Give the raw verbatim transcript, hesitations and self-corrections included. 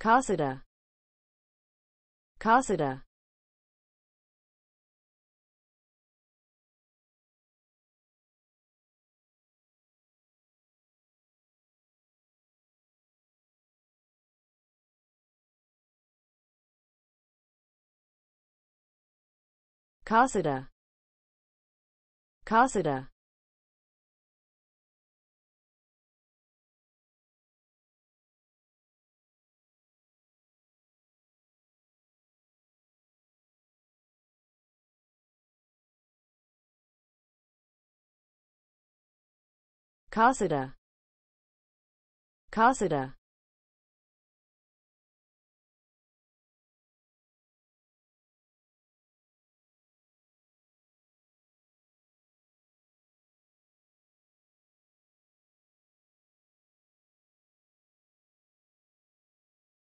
Qasida, Qasida. Qasida, Qasida. Qasida, Qasida.